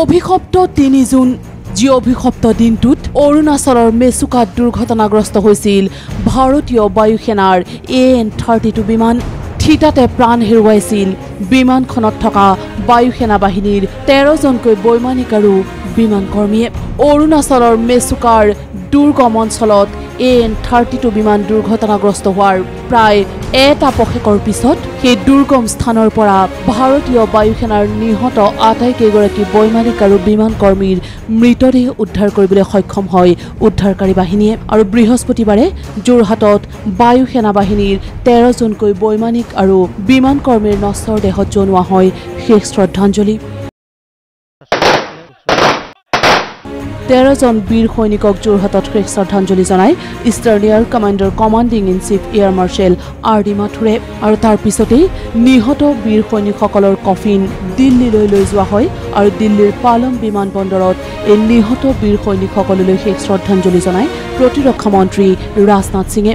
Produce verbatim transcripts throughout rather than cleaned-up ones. অভিশপ্ত তিনি জুন যি অভিশপ্ত দিনটোত অৰুণাচলৰ মেচুকাত দুৰ্ঘটনাগ্ৰস্ত হৈছিল ভাৰতীয় বায়ুসেনাৰ এ এন থাৰ্টি টু বিমান। থিতাতে প্ৰাণ হেৰুৱাইছিল বিমানখনত থকা বায়ুসেনা বাহিনীৰ তেৰজনকৈ বৈমানিক আৰু বিমান কৰ্মীয়ে। অৰুণাচলৰ মেচুকাৰ দুৰ্গম অঞ্চলত এ এন থাৰ্টি টু বিমান দুৰ্ঘটনাগ্ৰস্ত হোৱাৰ প্ৰায় এটা পক্ষেকৰ পিছত সেই দুৰ্গম স্থানৰ পৰা ভাৰতীয় বায়ুসেনাৰ নিহত আটাইকেইগৰাকী বৈমানিক আৰু বিমান কৰ্মীৰ মৃতদেহ উদ্ধাৰ কৰিবলৈ সক্ষম হয় উদ্ধাৰকাৰী বাহিনীয়ে। আৰু বৃহস্পতিবাৰে যোৰহাটত বায়ুসেনা বাহিনীৰ তেৰজনকৈ বৈমানিক আৰু বিমান কৰ্মীৰ নশ্বৰ দেহত জনোৱা হয় শেষ শ্ৰদ্ধাঞ্জলি। তেৰজন বীৰ সৈনিকক যোৰহাটত শেষ শ্ৰদ্ধাঞ্জলি জনায় ইষ্টাৰ্ণ এয়াৰ কমাণ্ডৰ commanding in chief air marshal R D মাথুৰে। আৰু তাৰ পিছতেই নিহত বীৰ সৈনিকসকলৰ কফিন দিল্লীলৈ লৈ যোৱা হয় আৰু দিল্লীৰ পালম বিমান বন্দৰত এই নিহত বীৰ সৈনিকসকললৈ শেষ শ্ৰদ্ধাঞ্জলি জনায় প্ৰতিৰক্ষা মন্ত্ৰী ৰাজনাথ সিঙে।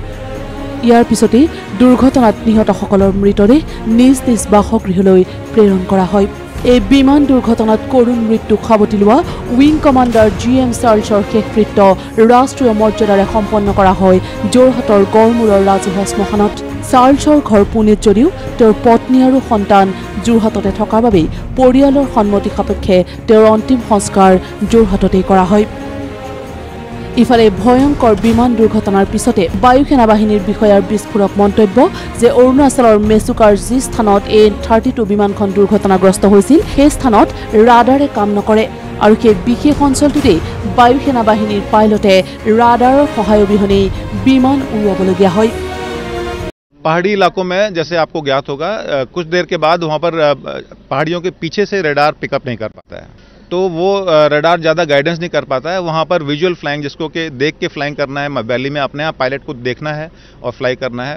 ইয়াৰ পিছতেই দুৰ্ঘটনাত নিহতসকলৰ মৃতদেহ নিজ নিজ বাসগৃহলৈ প্ৰেৰণ কৰা হয়। এই বিমান দুৰ্ঘটনাত কৰুণ মৃত্যু সাৱটি লোৱা উইং কমাণ্ডাৰ জি এম চাৰ্লছৰ শেষকৃত্য ৰাষ্ট্ৰীয় মৰ্যাদাৰে সম্পন্ন কৰা হয় যোৰহাটৰ গড়মূৰৰ ৰাজহুৱা শ্মশানত। চাৰ্লছৰ ঘৰ পুনেত যদিও তেওঁৰ পত্নী আৰু সন্তান যোৰহাটতে থকাৰ বাবে পৰিয়ালৰ সন্মতি সাপেক্ষে তেওঁৰ অন্তিম সংস্কাৰ যোৰহাটতেই কৰা হয়। ইফালে ভয়ংকৰ বিমান দুৰ্ঘটনাৰ পিছতে বায়ুসেনা বাহিনীৰ বিষয়াৰ বিস্ফোৰক মন্তব্য যে অৰুণাচলৰ মেচুকাৰ যি স্থানত এই থাৰ্টি টু বিমানখন দুৰ্ঘটনাগ্ৰস্ত হৈছিল সেই স্থানত ৰাডাৰে কাম নকৰে আৰু সেই বিশেষ অঞ্চলটোতেই বায়ুসেনা বাহিনীৰ পাইলটে ৰাডাৰৰ সহায় অবিহনেই বিমান উৰুৱাবলগীয়া হয়। पहाड़ी इलाकों में जैसे आपको ज्ञात होगा कुछ देर के बाद वहाँ पर पहाड़ियों के पीछे से रडार पिकअप नहीं कर पाता है, तो वो रडार ज़्यादा गाइडेंस नहीं कर पाता है। वहाँ पर विजुअल फ्लाइंग जिसको के देख के फ्लाइंग करना है, वैली में अपने आप पायलट को देखना है और फ्लाई करना है।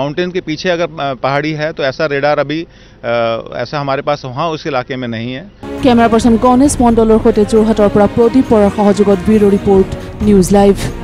माउंटेन के पीछे अगर पहाड़ी है तो ऐसा रडार अभी ऐसा हमारे पास वहाँ उस इलाके में नहीं है। कैमरा पर्सन गणेश मंडलर जोरहाट प्रदीप पर सहयोग ब्यूरो रिपोर्ट न्यूज लाइव।